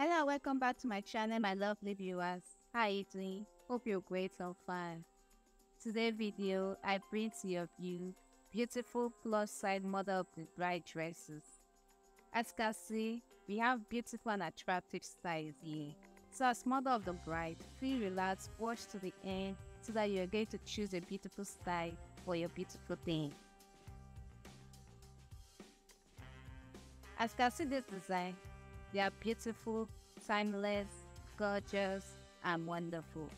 Hello, welcome back to my channel, my lovely viewers. How are you doing? Hope you're great and fine. Today's video, I bring to your view beautiful plus-size model of the bride dresses. As you can see, we have beautiful and attractive styles here. So as mother of the bride, feel relaxed, watch to the end so that you're going to choose a beautiful style for your beautiful thing. As you can see this design, they are beautiful, timeless, gorgeous, and wonderful.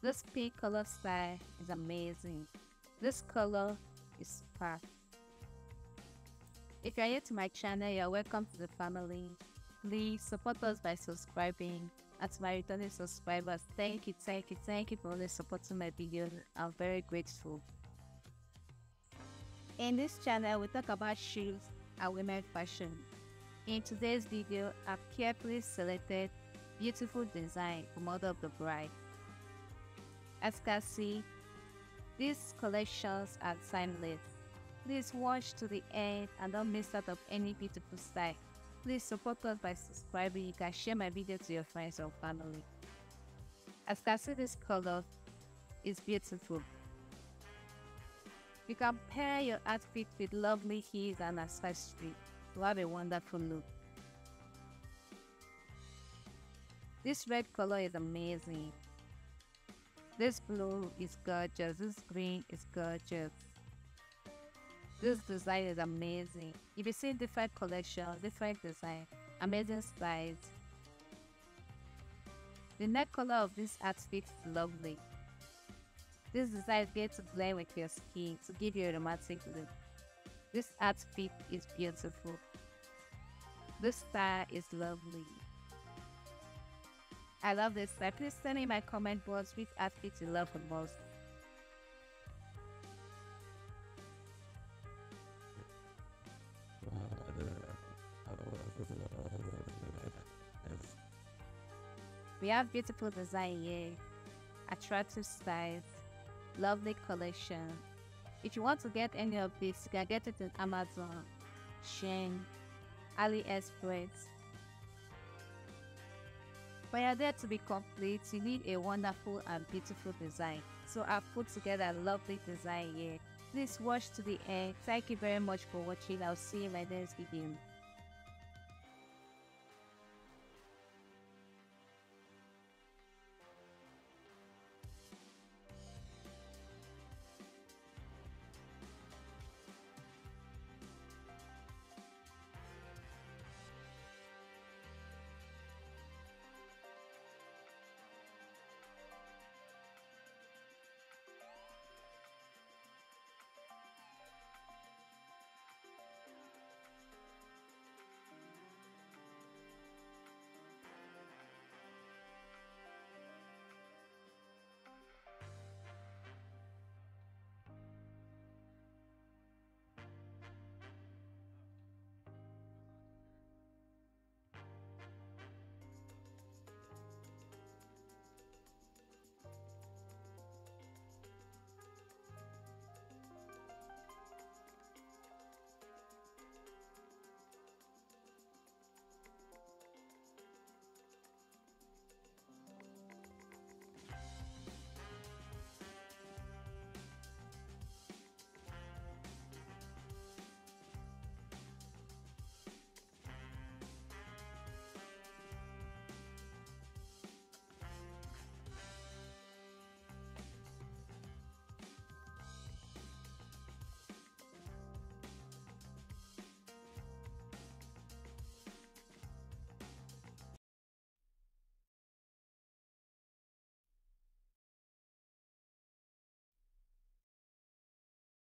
This pink color style is amazing. This color is perfect. If you are new to my channel, you are welcome to the family. Please support us by subscribing. And to my returning subscribers, thank you for always supporting my videos. I'm very grateful. In this channel, we talk about shoes and women's fashion. In today's video, I've carefully selected beautiful design for model of the bride. As you can see, these collections are timeless. Please watch to the end and don't miss out of any beautiful style. Please support us by subscribing. You can share my video to your friends or family. As you can see, this color is beautiful. You can pair your outfit with lovely heels and accessories. What a wonderful look. This red color is amazing. This blue is gorgeous. This green is gorgeous. This design is amazing. If you see different collections, different design, amazing styles. The neck color of this outfit is lovely. This design is going to blend with your skin to give you a romantic look. This outfit is beautiful. This style is lovely. I love this style. Please tell me in my comment box which outfit you love the most. We have beautiful design here, attractive styles, lovely collection. If you want to get any of this, you can get it on Amazon, Shein, AliExpress. For your day to be complete, you need a wonderful and beautiful design. So I've put together a lovely design here. Please watch to the end. Thank you very much for watching. I'll see you in my next video.